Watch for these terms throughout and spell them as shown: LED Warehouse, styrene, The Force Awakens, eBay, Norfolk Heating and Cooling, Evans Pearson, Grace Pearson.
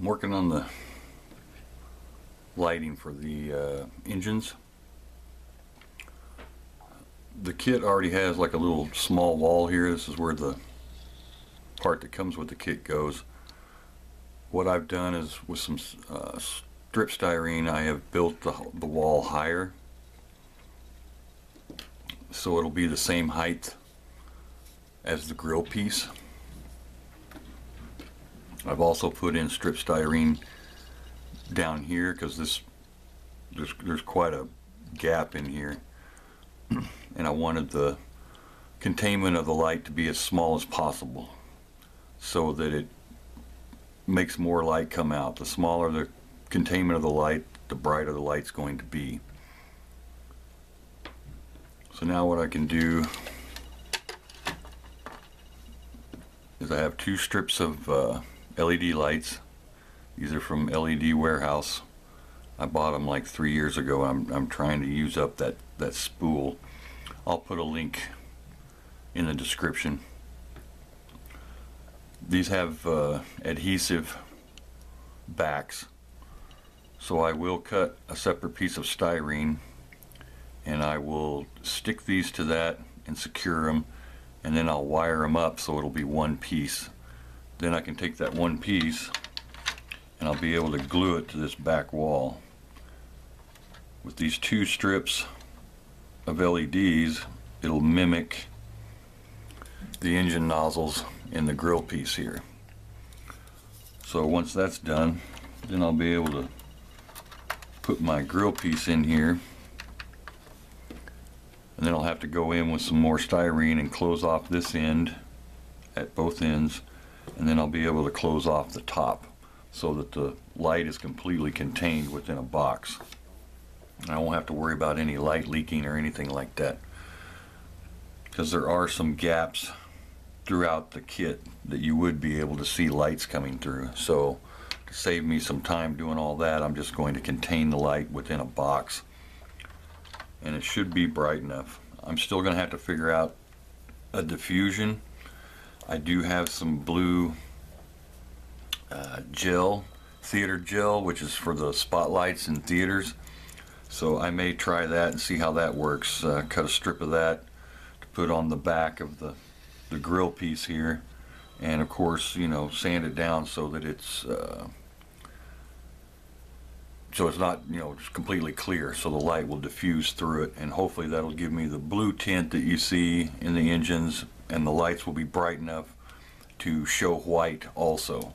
I'm working on the lighting for the engines. The kit already has like a little small wall here. This is where the part that comes with the kit goes. What I've done is with some strip styrene, I have built the wall higher, so it'll be the same height as the grill piece. I've also put in strip styrene down here because there's quite a gap in here, and I wanted the containment of the light to be as small as possible so that it makes more light come out. The smaller the containment of the light, the brighter the light's going to be. So now what I can do is I have two strips of LED lights. These are from LED Warehouse. I bought them like 3 years ago. I'm trying to use up that spool. I'll put a link in the description. These have adhesive backs, so I will cut a separate piece of styrene and I will stick these to that and secure them, and then I'll wire them up so it'll be one piece. Then I can take that one piece and I'll be able to glue it to this back wall. With these two strips of LEDs, it'll mimic the engine nozzles in the grill piece here. So once that's done, then I'll be able to put my grill piece in here, and then I'll have to go in with some more styrene and close off this end at both ends, and then I'll be able to close off the top so that the light is completely contained within a box. I won't have to worry about any light leaking or anything like that, because there are some gaps throughout the kit that you would be able to see lights coming through. So to save me some time doing all that, I'm just going to contain the light within a box, and it should be bright enough. I'm still gonna have to figure out a diffusion. I do have some blue gel, theater gel, which is for the spotlights in theaters, so I may try that and see how that works. Cut a strip of that to put on the back of the grill piece here, and of course, you know, sand it down so that it's not, you know, just completely clear, so the light will diffuse through it, and hopefully that'll give me the blue tint that you see in the engines, and the lights will be bright enough to show white also.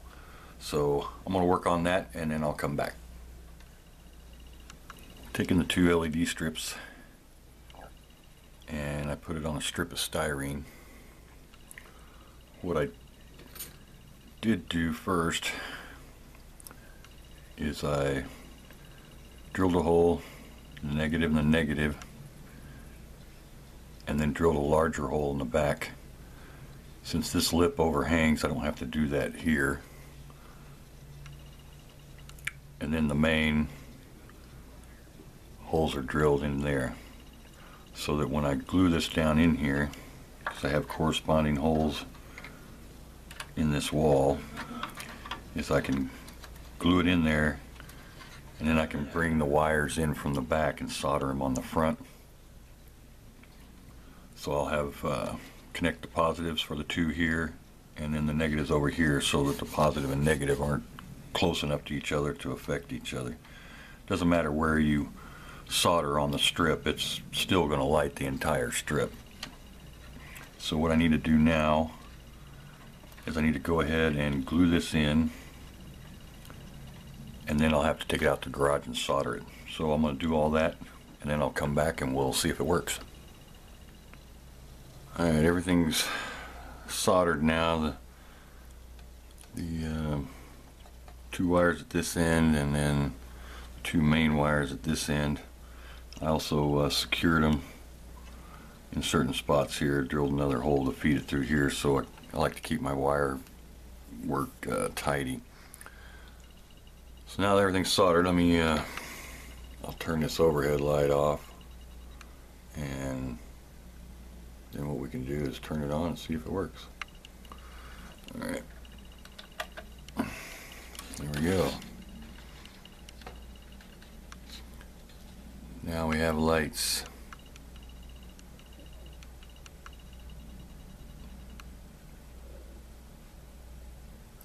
So I'm going to work on that and then I'll come back. Taking the two LED strips and I put it on a strip of styrene. What I did do first is I drilled a hole, negative and a negative, and then drilled a larger hole in the back. Since this lip overhangs, I don't have to do that here. And then the main holes are drilled in there, so that when I glue this down in here, because I have corresponding holes in this wall, is I can glue it in there, and then I can bring the wires in from the back and solder them on the front. So I'll have connect the positives for the two here, and then the negatives over here, so that the positive and negative aren't close enough to each other to affect each other. Doesn't matter where you solder on the strip, it's still going to light the entire strip. So what I need to do now is I need to go ahead and glue this in, and then I'll have to take it out to the garage and solder it. So I'm going to do all that and then I'll come back and we'll see if it works. Alright, everything's soldered now. The two wires at this end and then two main wires at this end. I also secured them in certain spots here, drilled another hole to feed it through here, so I like to keep my wire work tidy. So now that everything's soldered, let me I'll turn this overhead light off, and then what we can do is turn it on and see if it works. Alright, There we go. Now we have lights.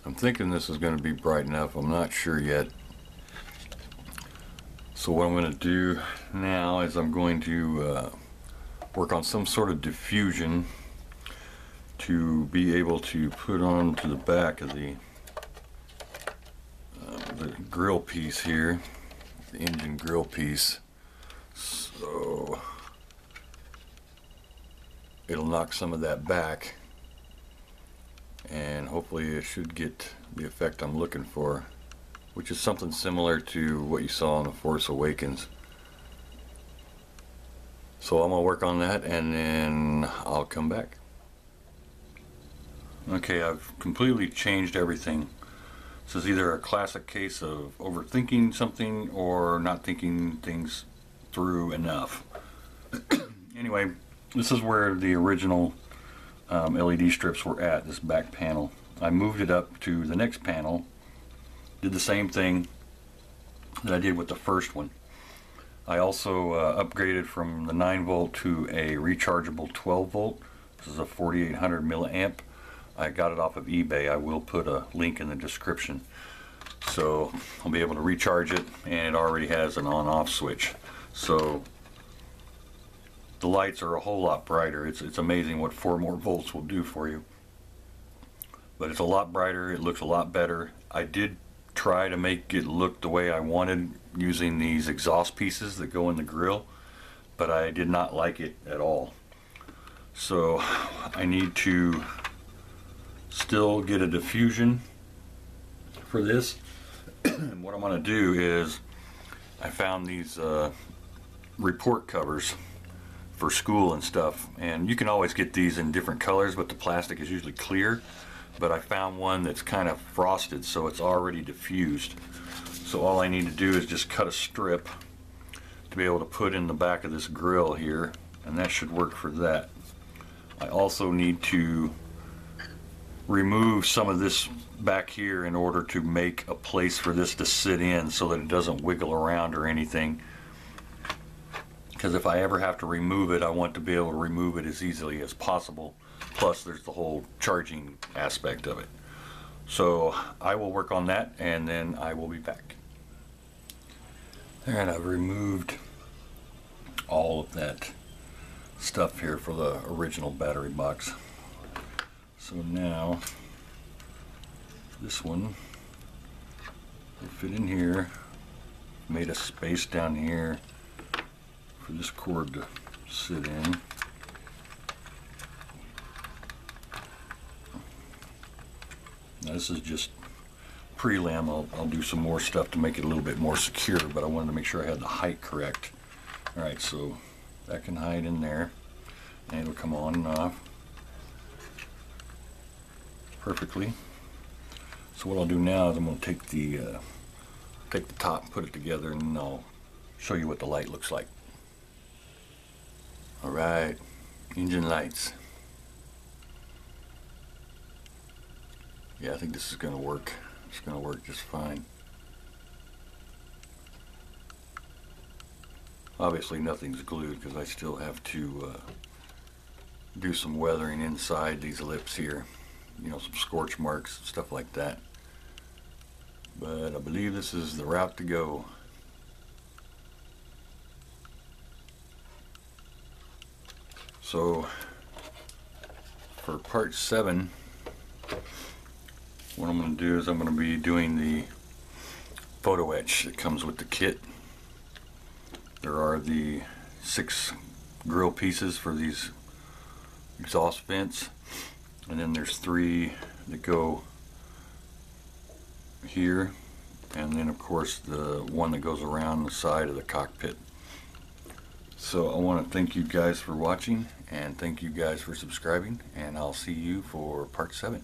I'm thinking this is going to be bright enough. I'm not sure yet. So what I'm going to do now is I'm going to work on some sort of diffusion to be able to put on to the back of the grill piece here, the engine grill piece, so it'll knock some of that back, and hopefully it should get the effect I'm looking for, which is something similar to what you saw in The Force Awakens. So I'm going to work on that and then I'll come back. Okay, I've completely changed everything. This is either a classic case of overthinking something or not thinking things through enough. Anyway, this is where the original LED strips were at, this back panel. I moved it up to the next panel. Did the same thing that I did with the first one. I also upgraded from the 9 volt to a rechargeable 12 volt. This is a 4800 milliamp. I got it off of eBay. I will put a link in the description. So I'll be able to recharge it, and it already has an on-off switch. So the lights are a whole lot brighter. It's amazing what 4 more volts will do for you. But it's a lot brighter. It looks a lot better. I did try to make it look the way I wanted using these exhaust pieces that go in the grill, but I did not like it at all. So I need to still get a diffusion for this. And what I'm going to do is, I found these report covers for school and stuff, and you can always get these in different colors, but the plastic is usually clear. But I found one that's kind of frosted, so it's already diffused. So all I need to do is just cut a strip to be able to put in the back of this grill here, and that should work for that. I also need to remove some of this back here in order to make a place for this to sit in so that it doesn't wiggle around or anything, because if I ever have to remove it, I want to be able to remove it as easily as possible. Plus there's the whole charging aspect of it. So I will work on that and then I will be back. And I've removed all of that stuff here for the original battery box. So now this one will fit in here. Made a space down here for this cord to sit in. Now this is just prelim. I'll do some more stuff to make it a little bit more secure, but I wanted to make sure I had the height correct. Alright, so that can hide in there and it'll come on and off perfectly. So what I'll do now is I'm going to take the top and put it together, and I'll show you what the light looks like. Alright, engine lights. Yeah, I think this is going to work. It's going to work just fine. Obviously nothing's glued because I still have to do some weathering inside these lips here. You know, some scorch marks, stuff like that. But I believe this is the route to go. So, for part 7, what I'm going to do is I'm going to be doing the photo etch that comes with the kit. There are the 6 grill pieces for these exhaust vents, and then there's 3 that go here, and then of course the one that goes around the side of the cockpit. So I want to thank you guys for watching, and thank you guys for subscribing, and I'll see you for part 7.